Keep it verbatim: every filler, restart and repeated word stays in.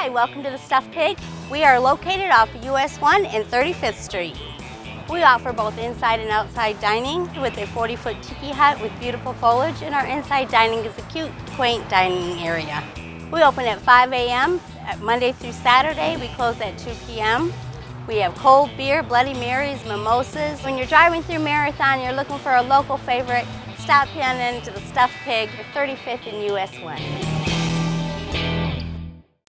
Hi, welcome to the Stuffed Pig. We are located off U S one and thirty-fifth street. We offer both inside and outside dining with a forty foot tiki hut with beautiful foliage, and our inside dining is a cute, quaint dining area. We open at five A M Monday through Saturday. We close at two P M We have cold beer, Bloody Marys, mimosas. When you're driving through Marathon, you're looking for a local favorite, stop in to the Stuffed Pig, thirty-fifth and U S one.